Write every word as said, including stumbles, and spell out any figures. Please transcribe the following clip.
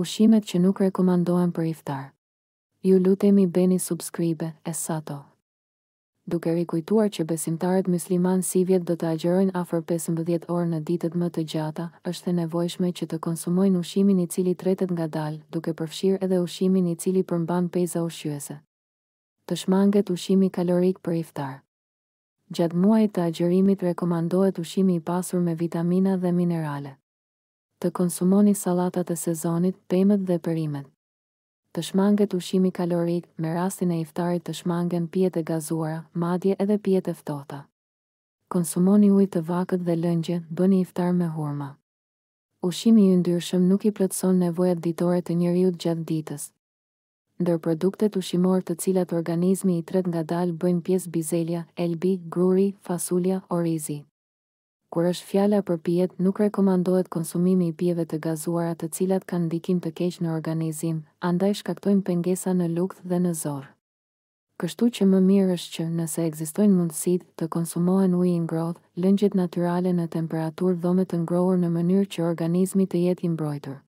Ushqimet që nuk rekomandohen për iftar. Ju lutemi bëni subscribe Essato. Duke rikujtuar që besimtarët musliman si vjet do të agjerojnë afër pesëmbëdhjetë orë në ditët më të gjata, është e nevojshme që të konsumojnë ushqimin i cili tretet ngadalë, duke përfshirë edhe ushqimin i cili përmban peza ushqyese. Të shmanget ushqimi kalorik për iftar. Gjatë muajit të agjerimit rekomandohet ushqimi i pasur me vitamina dhe minerale. Të konsumoni sallatat e sezonit, pemët dhe perimet. Të shmanget ushqimi kalorik, me rastin e iftarit të shmangen pijet e gazuara, madje edhe pijet e ftohta. Konsumoni ujë të vakët dhe lëngje, bëni iftar me hurma. Ushqimi i yndyrshëm nuk i plotson nevojat ditore të njeriu gjatë ditës. Ndër produktet ushqimor të cilat organizmi i tret ngadalë bëjnë pjesë bizelja, elbi, gruri, fasulja, orizi. Kur është fjala për pijet, nuk rekomandohet konsumimi i pijeve të gazuara të cilat kanë ndikim të keq në organizim, andaj shkaktojnë pengesa në lugth dhe në zorë. Kështu që më mirë është që, nëse ekzistojnë mundësitë, të konsumohen uji i ngrohtë, lëngjet natyrale në temperaturë dhome të ngrohur në mënyrë që organizmi të jetë i mbrojtur.